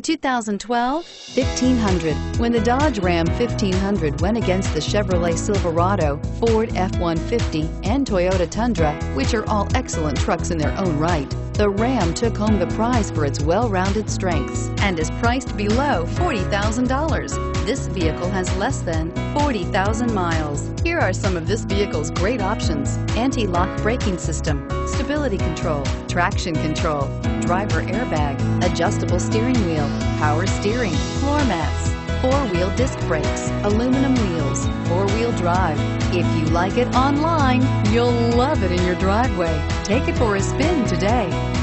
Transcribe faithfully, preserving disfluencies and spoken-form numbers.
The two thousand twelve fifteen hundred. When the Dodge Ram fifteen hundred went against the Chevrolet Silverado, Ford F one fifty, and Toyota Tundra, which are all excellent trucks in their own right, the Ram took home the prize for its well-rounded strengths and is priced below forty thousand dollars. This vehicle has less than forty thousand miles. Here are some of this vehicle's great options: anti-lock braking system, stability control, traction control, driver airbag, adjustable steering wheel, power steering, floor mats, four-wheel disc brakes, aluminum wheels, four-wheel drive. If you like it online, you'll love it in your driveway. Take it for a spin today.